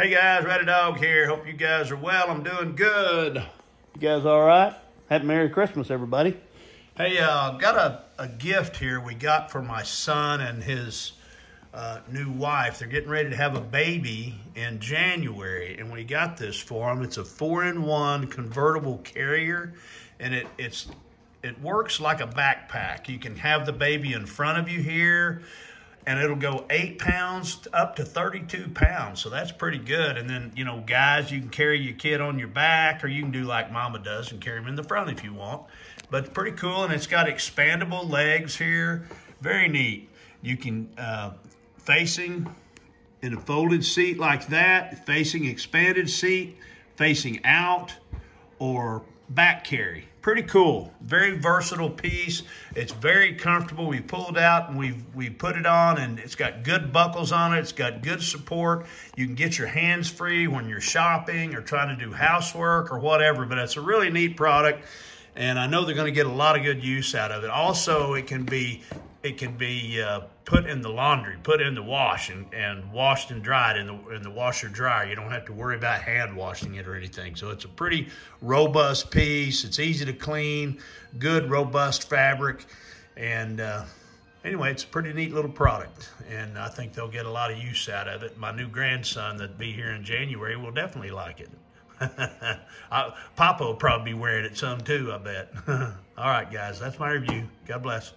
Hey guys, Rowdydawg here. Hope you guys are well. I'm doing good. You guys all right? Happy Merry Christmas, everybody. Hey, got a gift here we got for my son and his new wife. They're getting ready to have a baby in January, and we got this for them. It's a 4-in-1 convertible carrier, and it works like a backpack. You can have the baby in front of you here, and it'll go 8 pounds up to 32 pounds. So that's pretty good. And then, you know, guys, you can carry your kid on your back, or you can do like Mama does and carry him in the front if you want. But pretty cool. And it's got expandable legs here. Very neat. You can facing in a folded seat like that, facing expanded seat, facing out, or back carry. Pretty cool. Very versatile piece. It's very comfortable. We pulled out and we put it on, and it's got good buckles on it. It's got good support. You can get your hands free when you're shopping or trying to do housework or whatever, but it's a really neat product, and I know they're going to get a lot of good use out of it. Also, it can be put in the laundry, put in the wash, and washed and dried in the washer dryer. You don't have to worry about hand washing it or anything. So it's a pretty robust piece. It's easy to clean, good, robust fabric. And anyway, it's a pretty neat little product, and I think they'll get a lot of use out of it. My new grandson that'd be here in January will definitely like it. Papa will probably be wearing it some too, I bet. All right, guys, that's my review. God bless.